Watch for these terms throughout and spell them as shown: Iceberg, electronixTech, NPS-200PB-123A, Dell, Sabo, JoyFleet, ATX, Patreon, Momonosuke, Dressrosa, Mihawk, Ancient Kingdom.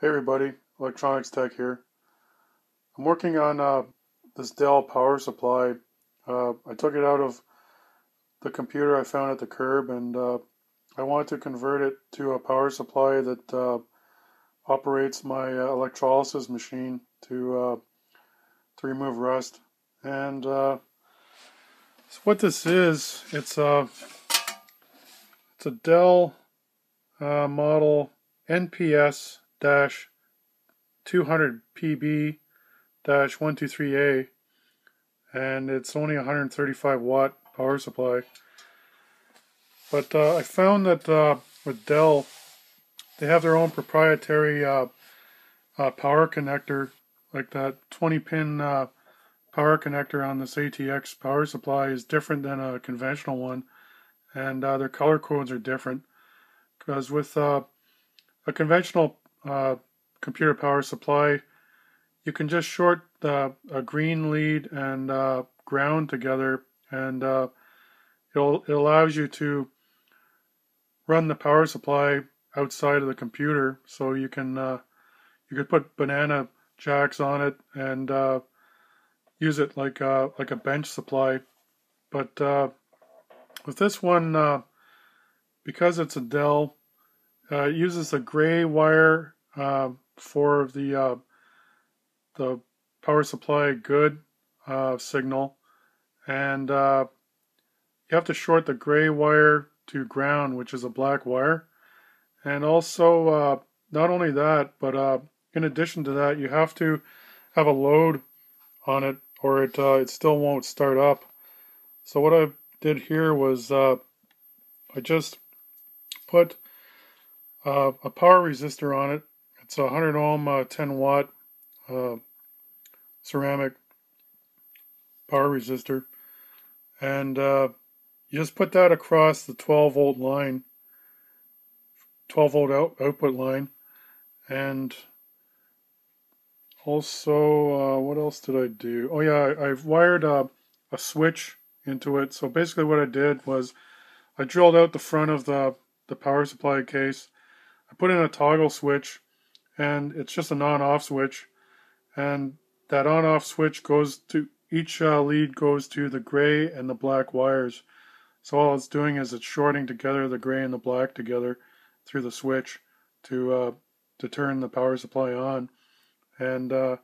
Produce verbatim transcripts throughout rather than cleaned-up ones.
Hey everybody, Electronics Tech here. I'm working on uh, this Dell power supply. Uh, I took it out of the computer I found at the curb, and uh, I wanted to convert it to a power supply that uh, operates my uh, electrolysis machine to uh, to remove rust. And uh, so what this is, it's a it's a Dell uh, model N P S two hundred P B one two three A, and it's only one hundred thirty-five watt power supply. But uh, I found that uh, with Dell, they have their own proprietary uh, uh, power connector, like that twenty pin uh, power connector on this A T X power supply is different than a conventional one, and uh, their color codes are different, because with uh, a conventional uh, computer power supply, you can just short uh, a green lead and uh, ground together, and uh, it'll, it allows you to run the power supply outside of the computer. So you can uh, you could put banana jacks on it and uh, use it like a, like a bench supply. But uh, with this one, uh, because it's a Dell, Uh, it uses the gray wire uh, for the uh, the power supply good uh, signal, and uh, you have to short the gray wire to ground, which is a black wire. And also, uh, not only that, but uh, in addition to that, you have to have a load on it, or it uh, it still won't start up. So what I did here was uh, I just put Uh, a power resistor on it. It's a one hundred ohm uh, ten watt uh, ceramic power resistor, and uh, you just put that across the twelve volt line, twelve volt out output line. And also, uh, what else did I do? Oh yeah, I, I've wired uh, a switch into it. So basically what I did was I drilled out the front of the, the power supply case. I put in a toggle switch, and it's just an on-off switch, and that on-off switch goes to each uh, lead goes to the gray and the black wires. So all it's doing is it's shorting together the gray and the black together through the switch to uh, to turn the power supply on. And uh,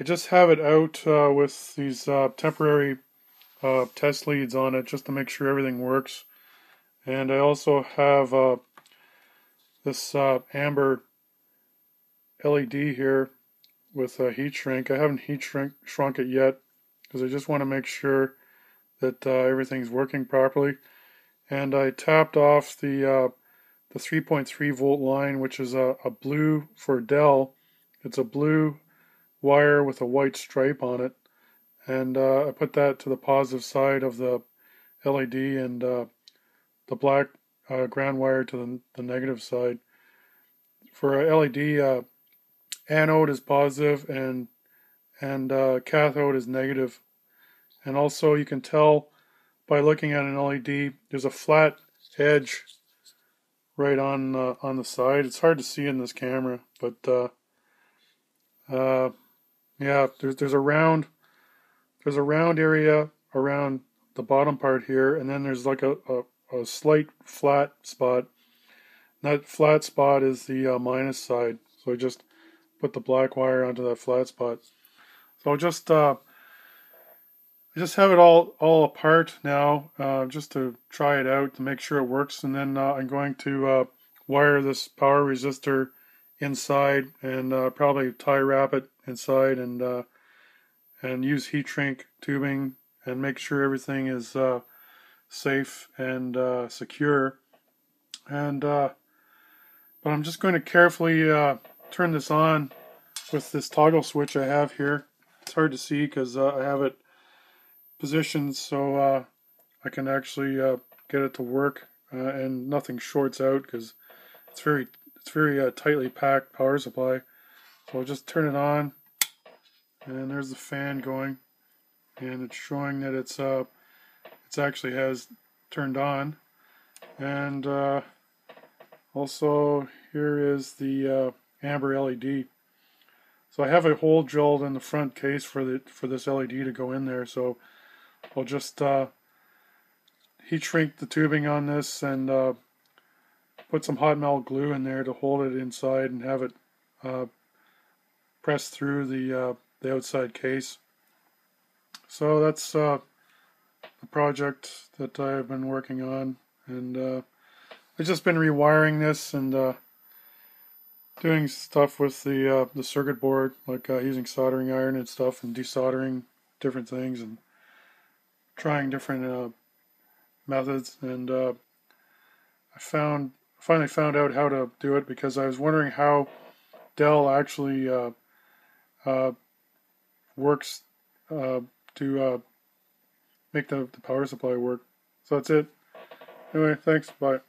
I just have it out uh, with these uh, temporary uh, test leads on it, just to make sure everything works. And I also have Uh, This uh, amber L E D here with a heat shrink. I haven't heat shrink shrunk it yet, because I just want to make sure that uh, everything's working properly. And I tapped off the uh, the three point three volt line, which is a, a blue for Dell. It's a blue wire with a white stripe on it, and uh, I put that to the positive side of the L E D, and uh, the black Uh, ground wire to the, the negative side. For a L E D, uh, anode is positive and and uh, cathode is negative. And also, you can tell by looking at an L E D, there's a flat edge right on uh, on the side. It's hard to see in this camera, but uh, uh, yeah, there's there's a round there's a round area around the bottom part here, and then there's like a, a a slight flat spot. That flat spot is the uh, minus side, so I just put the black wire onto that flat spot. So just uh, I just have it all all apart now, uh, just to try it out to make sure it works, and then uh, I'm going to uh, wire this power resistor inside, and uh, probably tie wrap it inside, and uh, and use heat shrink tubing, and make sure everything is Uh, safe and uh, secure. And uh, but I'm just going to carefully uh, turn this on with this toggle switch I have here. It's hard to see because uh, I have it positioned so uh, I can actually uh, get it to work, uh, and nothing shorts out, because it's very it's very uh, tightly packed power supply. So I'll just turn it on, and there's the fan going, and it's showing that it's uh, It actually has turned on. And uh, Also, here is the uh, amber L E D. So I have a hole drilled in the front case for the for this L E D to go in there. So I'll just uh, heat shrink the tubing on this and uh, put some hot melt glue in there to hold it inside and have it uh, press through the uh, the outside case. So that's uh, the project that I've been working on, and uh, I've just been rewiring this and uh, doing stuff with the uh, the circuit board, like uh, using soldering iron and stuff, and desoldering different things, and trying different uh, methods. And uh, I found finally found out how to do it, because I was wondering how Dell actually uh, uh, works uh, to uh, make the, the power supply work. So that's it. Anyway, thanks. Bye.